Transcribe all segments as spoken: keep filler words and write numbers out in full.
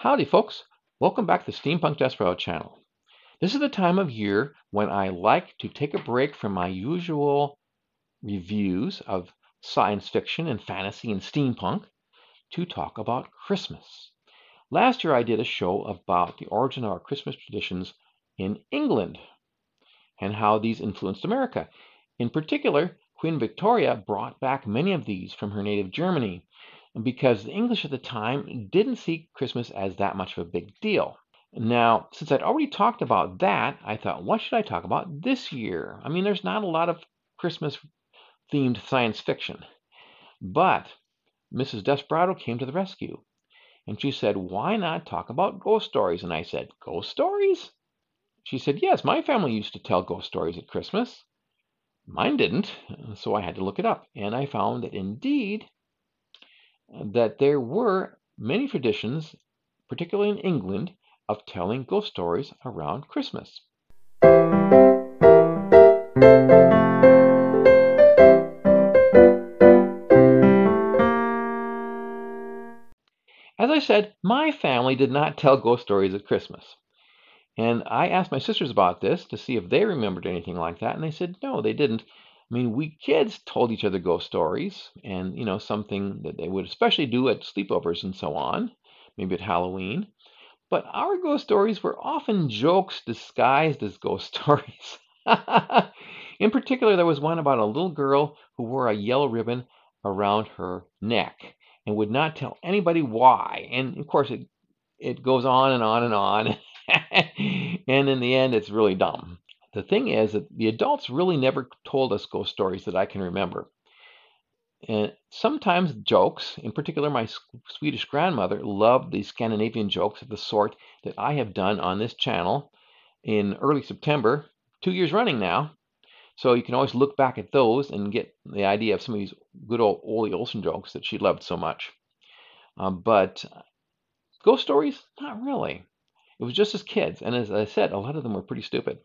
Howdy folks, welcome back to the Steampunk Desperado channel. This is the time of year when I like to take a break from my usual reviews of science fiction and fantasy and steampunk to talk about Christmas. Last year I did a show about the origin of our Christmas traditions in England and how these influenced America. In particular, Queen Victoria brought back many of these from her native Germany, because the English at the time didn't see Christmas as that much of a big deal. Now, since I'd already talked about that, I thought, what should I talk about this year? I mean, there's not a lot of Christmas-themed science fiction. But Missus Desperado came to the rescue, and she said, why not talk about ghost stories? And I said, ghost stories? She said, yes, my family used to tell ghost stories at Christmas. Mine didn't, so I had to look it up. And I found that indeed, that there were many traditions, particularly in England, of telling ghost stories around Christmas. As I said, my family did not tell ghost stories at Christmas. And I asked my sisters about this to see if they remembered anything like that, and they said no, they didn't. I mean, we kids told each other ghost stories, and, you know, something that they would especially do at sleepovers and so on, maybe at Halloween. But our ghost stories were often jokes disguised as ghost stories. In particular, there was one about a little girl who wore a yellow ribbon around her neck and would not tell anybody why. And, of course, it, it goes on and on and on. And in the end, it's really dumb. The thing is that the adults really never told us ghost stories that I can remember. And sometimes jokes, in particular my Swedish grandmother, loved the Scandinavian jokes of the sort that I have done on this channel in early September, two years running now. So you can always look back at those and get the idea of some of these good old Ole Olson jokes that she loved so much. Uh, but ghost stories, not really. It was just as kids. And as I said, a lot of them were pretty stupid.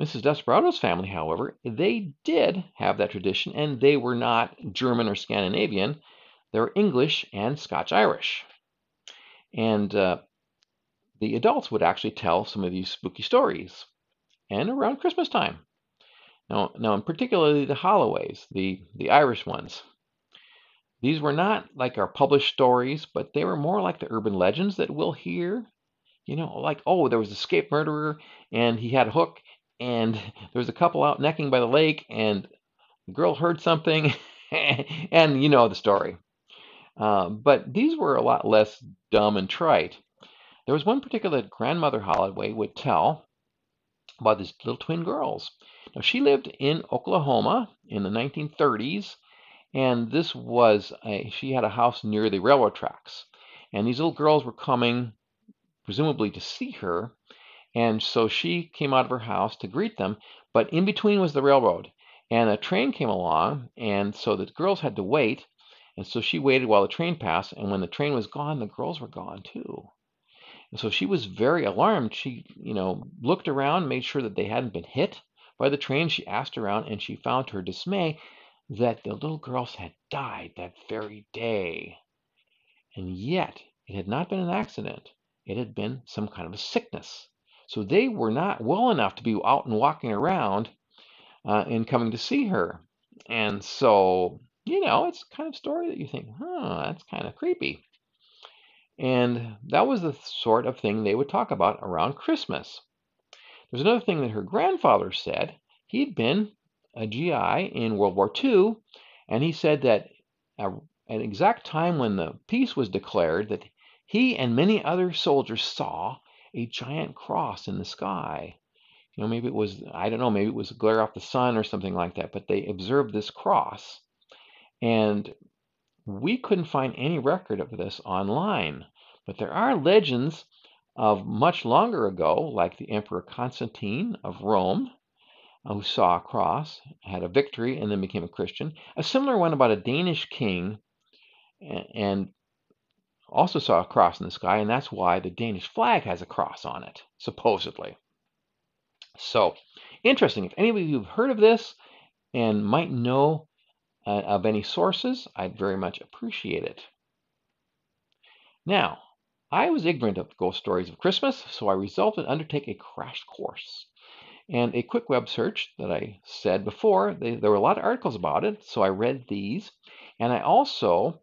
Missus Desperado's family, however, they did have that tradition, and they were not German or Scandinavian. They were English and Scotch-Irish. And uh, the adults would actually tell some of these spooky stories, and around Christmas time. Now, now in particularly the Holloways, the, the Irish ones. These were not like our published stories, but they were more like the urban legends that we'll hear. You know, like, oh, there was an escaped murderer, and he had a hook, and there was a couple out necking by the lake, and the girl heard something, and you know the story. Uh, but these were a lot less dumb and trite. There was one particular that Grandmother Holloway would tell about these little twin girls. Now, she lived in Oklahoma in the nineteen thirties, and this was a, she had a house near the railroad tracks. And these little girls were coming, presumably, to see her. And so she came out of her house to greet them, but in between was the railroad. And a train came along, and so the girls had to wait. And so she waited while the train passed, and when the train was gone, the girls were gone too. And so she was very alarmed. She, you know, looked around, made sure that they hadn't been hit by the train. She asked around, and she found to her dismay that the little girls had died that very day. And yet, it had not been an accident. It had been some kind of a sickness. So they were not well enough to be out and walking around uh, and coming to see her. And so, you know, it's the kind of story that you think, huh, that's kind of creepy. And that was the sort of thing they would talk about around Christmas. There's another thing that her grandfather said. He'd been a G I in World War Two, and he said that at an exact time when the peace was declared, that he and many other soldiers saw a giant cross in the sky. You know, maybe it was, I don't know, maybe it was a glare off the sun or something like that, but they observed this cross, and we couldn't find any record of this online. But there are legends of much longer ago, like the Emperor Constantine of Rome, who saw a cross, had a victory, and then became a Christian. A similar one about a Danish king, and also saw a cross in the sky, and that's why the Danish flag has a cross on it, supposedly. So, interesting. If any of you have heard of this and might know uh, of any sources, I'd very much appreciate it. Now, I was ignorant of ghost stories of Christmas, so I resolved to undertake a crash course. And a quick web search that I said before, they, there were a lot of articles about it, so I read these. And I also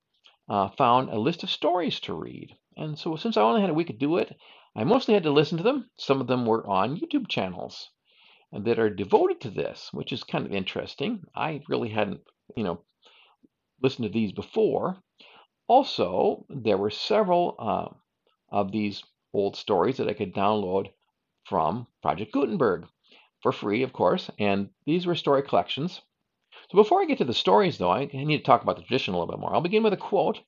uh, found a list of stories to read. And so since I only had a week to do it, I mostly had to listen to them. Some of them were on YouTube channels that are devoted to this, which is kind of interesting. I really hadn't, you know, listened to these before. Also, there were several uh, of these old stories that I could download from Project Gutenberg for free, of course, and these were story collections. So before I get to the stories, though, I need to talk about the tradition a little bit more. I'll begin with a quote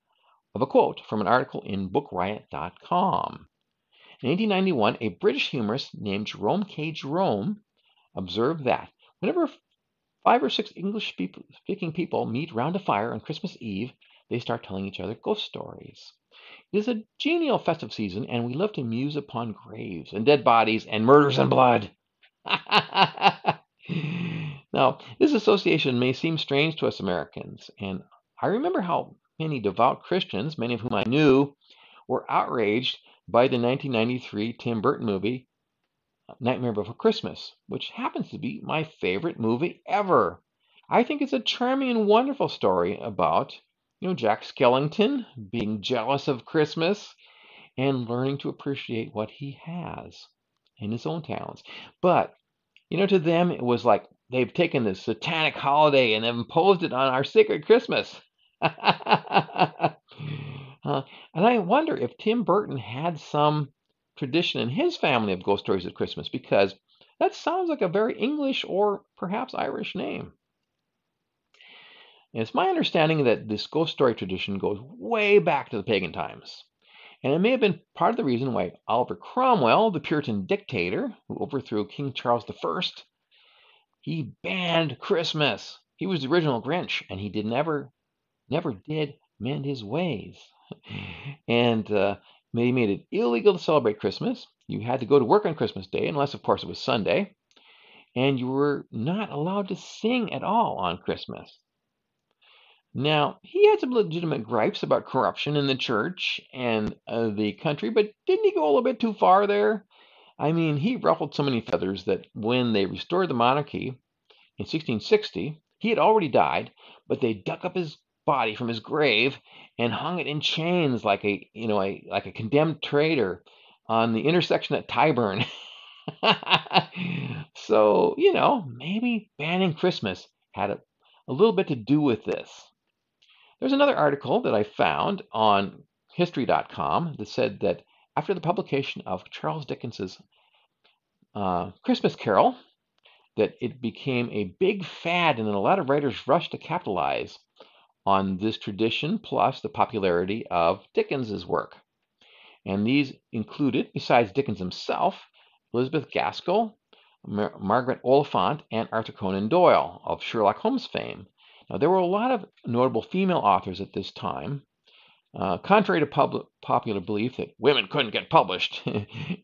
of a quote from an article in book riot dot com. In eighteen ninety-one, a British humorist named Jerome K. Jerome observed that whenever five or six English-speaking people meet round a fire on Christmas Eve, they start telling each other ghost stories. It is a genial festive season, and we love to muse upon graves and dead bodies and murders and blood. Now, this association may seem strange to us Americans, and I remember how many devout Christians, many of whom I knew, were outraged by the nineteen ninety-three Tim Burton movie, Nightmare Before Christmas, which happens to be my favorite movie ever. I think it's a charming and wonderful story about, you know, Jack Skellington being jealous of Christmas and learning to appreciate what he has and his own talents. But, you know, to them, it was like they've taken this satanic holiday and imposed it on our sacred Christmas. uh, and I wonder if Tim Burton had some tradition in his family of ghost stories at Christmas, because that sounds like a very English or perhaps Irish name. And it's my understanding that this ghost story tradition goes way back to the pagan times. And it may have been part of the reason why Oliver Cromwell, the Puritan dictator who overthrew King Charles the First, he banned Christmas. He was the original Grinch, and he did never, never did mend his ways. And uh, they made it illegal to celebrate Christmas. You had to go to work on Christmas Day, unless, of course, it was Sunday. And you were not allowed to sing at all on Christmas. Now, he had some legitimate gripes about corruption in the church and uh, the country, but didn't he go a little bit too far there? I mean, he ruffled so many feathers that when they restored the monarchy in sixteen sixty, he had already died, but they dug up his body from his grave and hung it in chains like a, you know, a, like a condemned traitor on the intersection at Tyburn. So, you know, maybe banning Christmas had a, a little bit to do with this. There's another article that I found on history dot com that said that after the publication of Charles Dickens's uh, Christmas Carol, that it became a big fad, and then a lot of writers rushed to capitalize on this tradition, plus the popularity of Dickens's work. And these included, besides Dickens himself, Elizabeth Gaskell, Mar- Margaret Oliphant, and Arthur Conan Doyle of Sherlock Holmes fame. Now, there were a lot of notable female authors at this time. Uh, contrary to pub- popular belief that women couldn't get published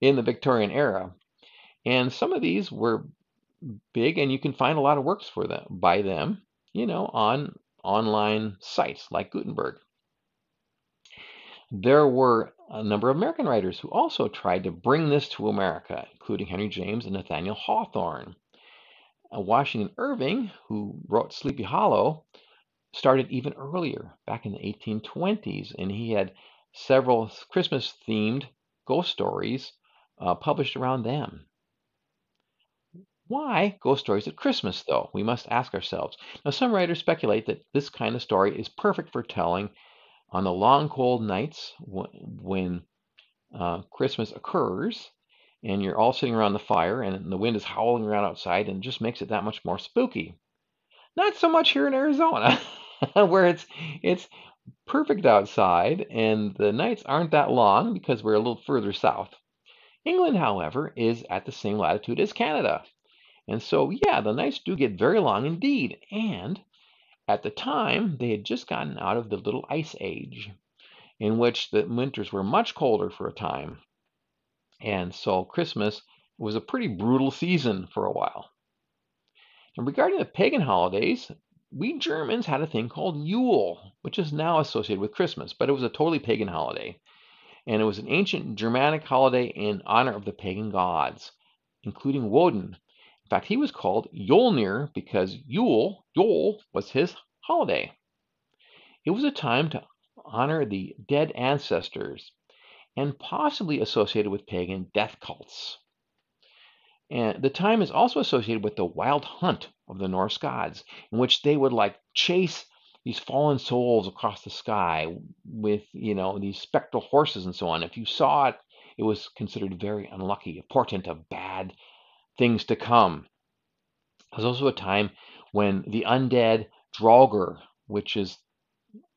in the Victorian era. And some of these were big, and you can find a lot of works for them by them, you know, on online sites like Gutenberg. There were a number of American writers who also tried to bring this to America, including Henry James and Nathaniel Hawthorne. Washington Irving, who wrote Sleepy Hollow, started even earlier, back in the eighteen twenties, and he had several Christmas-themed ghost stories uh, published around them. Why ghost stories at Christmas, though? We must ask ourselves. Now, some writers speculate that this kind of story is perfect for telling on the long, cold nights w- when uh, Christmas occurs, and you're all sitting around the fire, and the wind is howling around outside, and it just makes it that much more spooky. Not so much here in Arizona, where it's it's perfect outside, and the nights aren't that long because we're a little further south. England, however, is at the same latitude as Canada. And so, yeah, the nights do get very long indeed. And at the time, they had just gotten out of the little ice age, in which the winters were much colder for a time. And so Christmas was a pretty brutal season for a while. And regarding the pagan holidays, we Germans had a thing called Yule, which is now associated with Christmas, but it was a totally pagan holiday. and it was an ancient Germanic holiday in honor of the pagan gods, including Woden. In fact, he was called Yulnir because Yule, Yule was his holiday. It was a time to honor the dead ancestors and possibly associated with pagan death cults. And the time is also associated with the wild hunt of the Norse gods, in which they would like chase these fallen souls across the sky with, you know, these spectral horses and so on. If you saw it, it was considered very unlucky, a portent of bad things to come. It was also a time when the undead Draugr, which is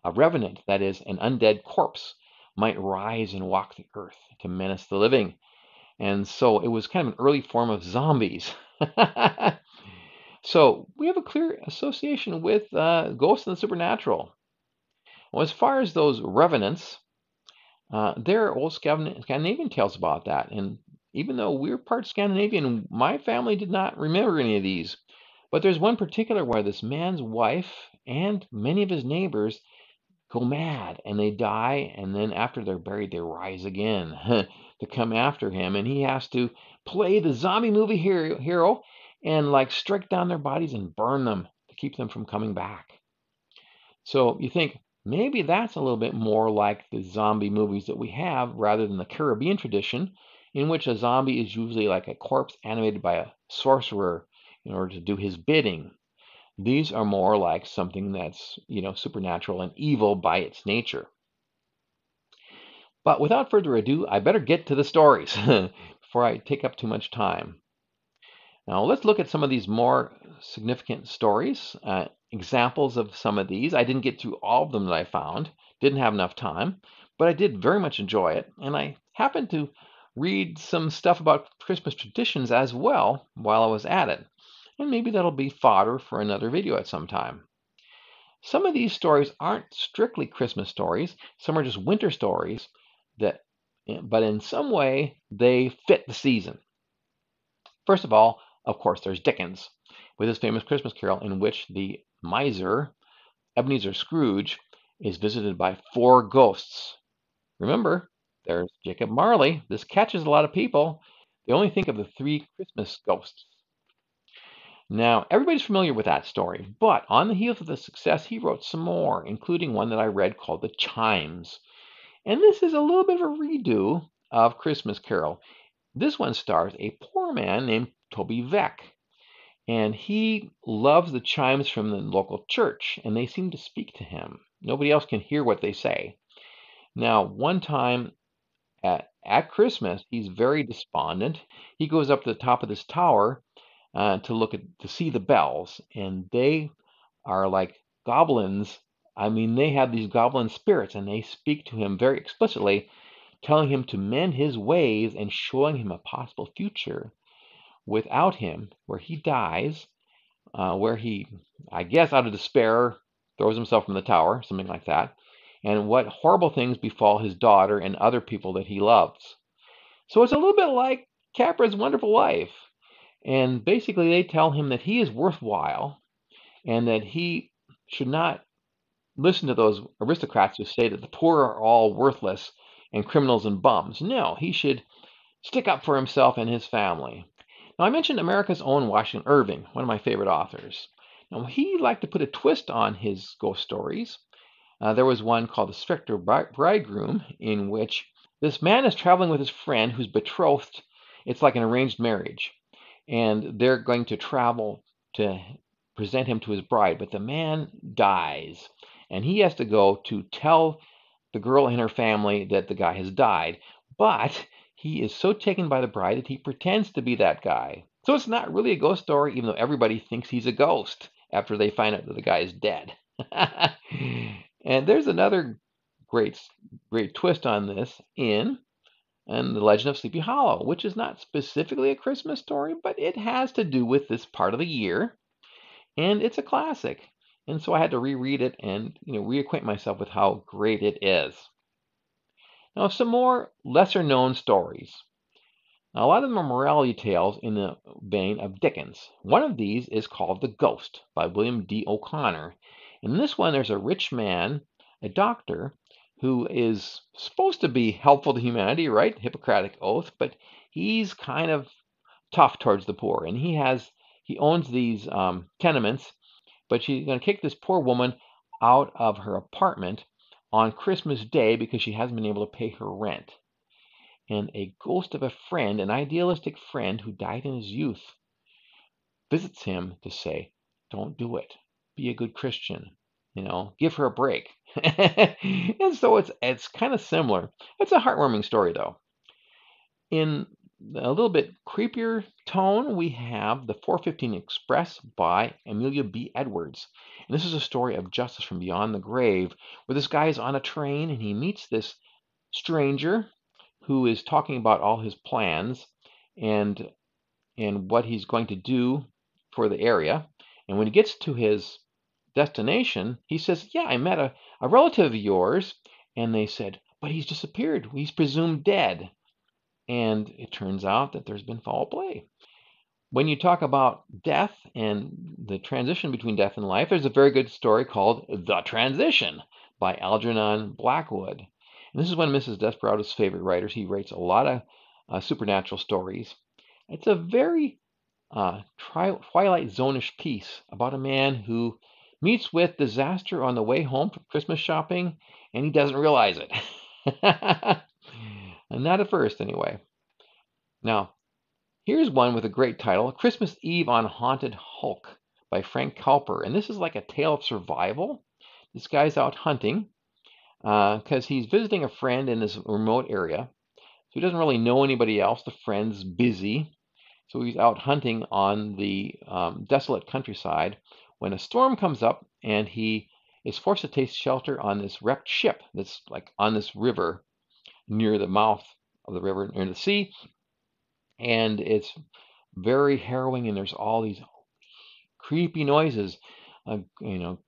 a revenant, that is, an undead corpse, might rise and walk the earth to menace the living. And so it was kind of an early form of zombies. So we have a clear association with uh, ghosts and the supernatural. Well, as far as those revenants, uh, there are old Scandinavian tales about that. And even though we're part Scandinavian, my family did not remember any of these. But there's one particular where this man's wife and many of his neighbors go mad, and they die, and then after they're buried, they rise again to come after him. And he has to play the zombie movie hero, hero and like strike down their bodies and burn them to keep them from coming back. So you think maybe that's a little bit more like the zombie movies that we have rather than the Caribbean tradition, in which a zombie is usually like a corpse animated by a sorcerer in order to do his bidding. These are more like something that's, you know, supernatural and evil by its nature. But without further ado, I better get to the stories before I take up too much time. Now, let's look at some of these more significant stories, uh, examples of some of these. I didn't get through all of them that I found, didn't have enough time, but I did very much enjoy it. And I happened to read some stuff about Christmas traditions as well while I was at it. And maybe that'll be fodder for another video at some time. Some of these stories aren't strictly Christmas stories. Some are just winter stories, that, but in some way, they fit the season. First of all, of course, there's Dickens, with his famous Christmas carol in which the miser, Ebenezer Scrooge, is visited by four ghosts. Remember, there's Jacob Marley. This catches a lot of people. They only think of the three Christmas ghosts. Now, everybody's familiar with that story, but on the heels of the success, he wrote some more, including one that I read called The Chimes. And this is a little bit of a redo of Christmas Carol. This one stars a poor man named Toby Veck, and he loves the chimes from the local church, and they seem to speak to him. Nobody else can hear what they say. Now, one time at, at Christmas, he's very despondent. He goes up to the top of this tower Uh, to look at to see the bells, and they are like goblins. I mean, they have these goblin spirits, and they speak to him very explicitly, telling him to mend his ways and showing him a possible future without him, where he dies, uh, where he, I guess, out of despair, throws himself from the tower, something like that, and what horrible things befall his daughter and other people that he loves. So it's a little bit like Capra's Wonderful Life. And basically, they tell him that he is worthwhile and that he should not listen to those aristocrats who say that the poor are all worthless and criminals and bums. No, he should stick up for himself and his family. Now, I mentioned America's own Washington Irving, one of my favorite authors. Now, he liked to put a twist on his ghost stories. Uh, there was one called The Spectre Bridegroom, in which this man is traveling with his friend who's betrothed. It's like an arranged marriage. And they're going to travel to present him to his bride. But the man dies, and he has to go to tell the girl and her family that the guy has died. But he is so taken by the bride that he pretends to be that guy. So it's not really a ghost story, even though everybody thinks he's a ghost after they find out that the guy is dead. And there's another great, great twist on this in and The Legend of Sleepy Hollow, which is not specifically a Christmas story, but it has to do with this part of the year, and it's a classic. And so I had to reread it and, you know, reacquaint myself with how great it is. Now, some more lesser-known stories. Now, a lot of them are morality tales in the vein of Dickens. One of these is called The Ghost by William D. O'Connor. In this one, there's a rich man, a doctor, who is supposed to be helpful to humanity, right? Hippocratic oath, but he's kind of tough towards the poor, and he has he owns these um, tenements, but she's going to kick this poor woman out of her apartment on Christmas Day because she hasn't been able to pay her rent. And a ghost of a friend, an idealistic friend who died in his youth, visits him to say, "Don't do it. Be a good Christian. You know, give her a break." And so it's it's kind of similar. It's a heartwarming story, though. In a little bit creepier tone, we have The four fifteen Express by Amelia B. Edwards. And this is a story of justice from beyond the grave, where this guy is on a train and he meets this stranger who is talking about all his plans and and what he's going to do for the area. And when he gets to his destination, he says, "Yeah, I met a, a relative of yours." And they said, "But he's disappeared. He's presumed dead." And it turns out that there's been foul play. When you talk about death and the transition between death and life, there's a very good story called The Transition by Algernon Blackwood. And this is one of Missus Desperado's favorite writers. He writes a lot of uh, supernatural stories. It's a very uh, tri- Twilight Zone-ish piece about a man who meets with disaster on the way home from Christmas shopping, and he doesn't realize it. Not at first, anyway. Now, here's one with a great title, Christmas Eve on Haunted Hulk by Frank Cowper. And this is like a tale of survival. This guy's out hunting because uh, he's visiting a friend in this remote area. So he doesn't really know anybody else. The friend's busy. So he's out hunting on the um, desolate countryside when a storm comes up and he is forced to take shelter on this wrecked ship that's like on this river, near the mouth of the river, near the sea. And it's very harrowing, and there's all these creepy noises, uh, you know,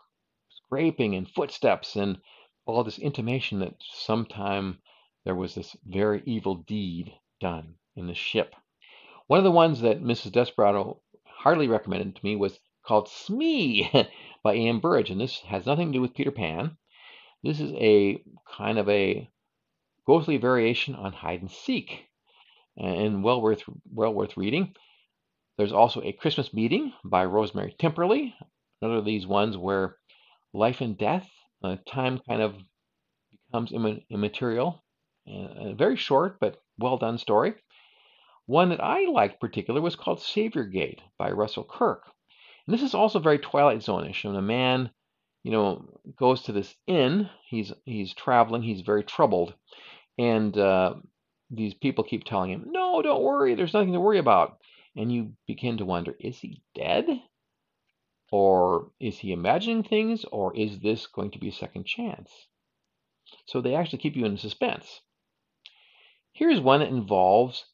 scraping and footsteps and all this intimation that sometime there was this very evil deed done in the ship. One of the ones that Missus Desperado hardly recommended to me was called Smee by A M Burridge, and this has nothing to do with Peter Pan. This is a kind of a ghostly variation on hide and seek, and well worth well worth reading. There's also A Christmas Meeting by Rosemary Temperley, another of these ones where life and death, uh, time kind of becomes imm- immaterial. Uh, a very short but well done story. One that I liked in particular was called Savior Gate by Russell Kirk, and this is also very Twilight Zone-ish. And a man, you know, goes to this inn. He's he's traveling. He's very troubled. And uh, these people keep telling him, "No, don't worry. There's nothing to worry about." And you begin to wonder, is he dead? Or is he imagining things? Or is this going to be a second chance? So they actually keep you in suspense. Here's one that involves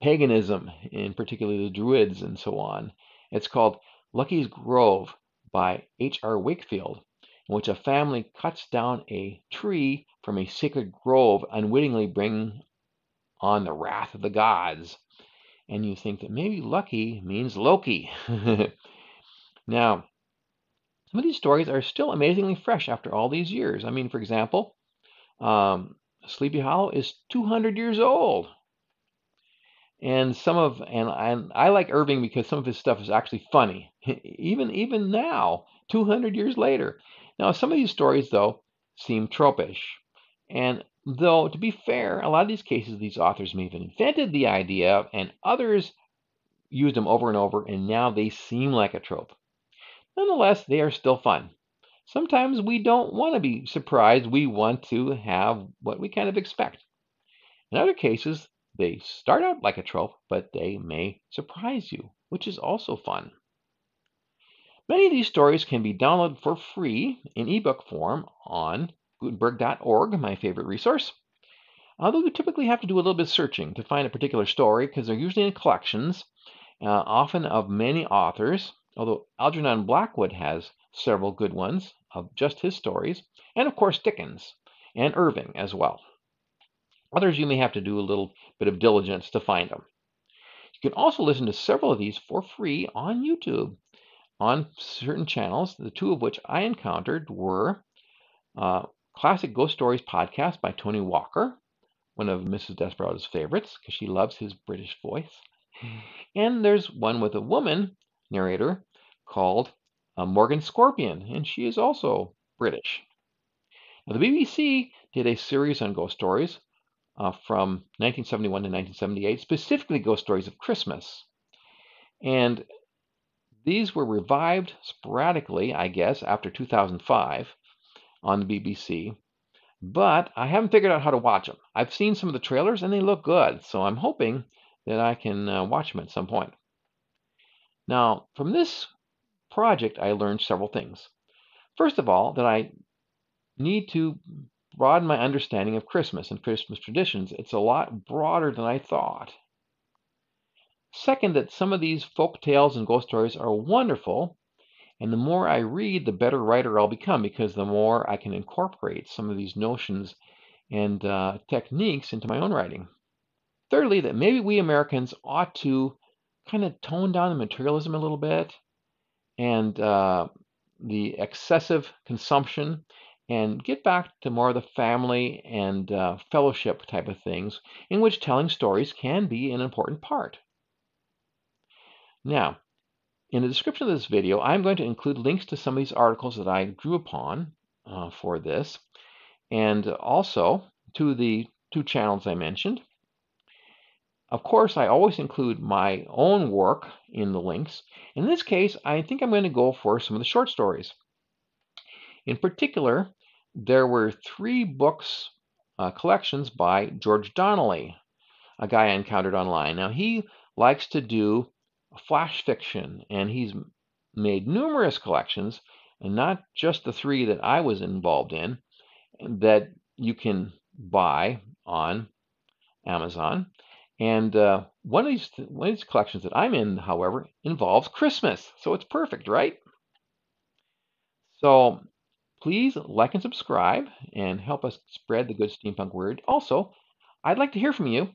paganism, and particularly the Druids and so on. It's called Lucky's Grove by H R Wakefield, in which a family cuts down a tree from a sacred grove, unwittingly bringing on the wrath of the gods. And you think that maybe Lucky means Loki. Now, some of these stories are still amazingly fresh after all these years. I mean, for example, um, Sleepy Hollow is two hundred years old. And some of, and I, and I like Irving because some of his stuff is actually funny, even even now, two hundred years later. Now, some of these stories, though, seem tropish. And though, to be fair, a lot of these cases, these authors may have invented the idea and others used them over and over, and now they seem like a trope. Nonetheless, they are still fun. Sometimes we don't want to be surprised. We want to have what we kind of expect. In other cases, they start out like a trope, but they may surprise you, which is also fun. Many of these stories can be downloaded for free in ebook form on Gutenberg dot org, my favorite resource. Although you typically have to do a little bit of searching to find a particular story because they're usually in collections, uh, often of many authors, although Algernon Blackwood has several good ones of just his stories, and of course Dickens and Irving as well. Others you may have to do a little bit of diligence to find them. You can also listen to several of these for free on YouTube on certain channels, the two of which I encountered were Uh, Classic Ghost Stories podcast by Tony Walker, one of Missus Desperado's favorites, because she loves his British voice. And there's one with a woman narrator called uh, Morgan Scorpion, and she is also British. Now, the B B C did a series on ghost stories uh, from nineteen seventy-one to nineteen seventy-eight, specifically ghost stories of Christmas. And these were revived sporadically, I guess, after two thousand five on the B B C. But I haven't figured out how to watch them. I've seen some of the trailers and they look good, so I'm hoping that I can uh, watch them at some point. Now, from this project, I learned several things. First of all, that I need to broaden my understanding of Christmas and Christmas traditions. It's a lot broader than I thought. Second, that some of these folk tales and ghost stories are wonderful, and the more I read, the better writer I'll become, because the more I can incorporate some of these notions and uh, techniques into my own writing. Thirdly, that maybe we Americans ought to kind of tone down the materialism a little bit and uh, the excessive consumption, and get back to more of the family and uh, fellowship type of things, in which telling stories can be an important part. Now, in the description of this video, I'm going to include links to some of these articles that I drew upon uh, for this, and also to the two channels I mentioned. Of course, I always include my own work in the links. In this case, I think I'm going to go for some of the short stories. In particular, there were three books, uh, collections by George Donnelly, a guy I encountered online. Now, he likes to do flash fiction, and he's made numerous collections, and not just the three that I was involved in, that you can buy on Amazon. And uh, one of these one of these collections that I'm in, however, involves Christmas, so it's perfect, right? So please like and subscribe and help us spread the good steampunk word. Also, I'd like to hear from you.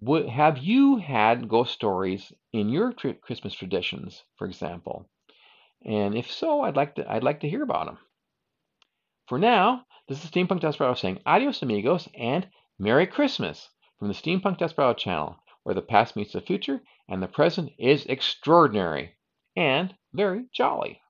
What, have you had ghost stories in your tri- Christmas traditions, for example? And if so, I'd like to I'd like to hear about them. For now, this is Steampunk Desperado saying adios amigos and Merry Christmas. From the Steampunk Desperado channel, where the past meets the future, and the present is extraordinary and very jolly.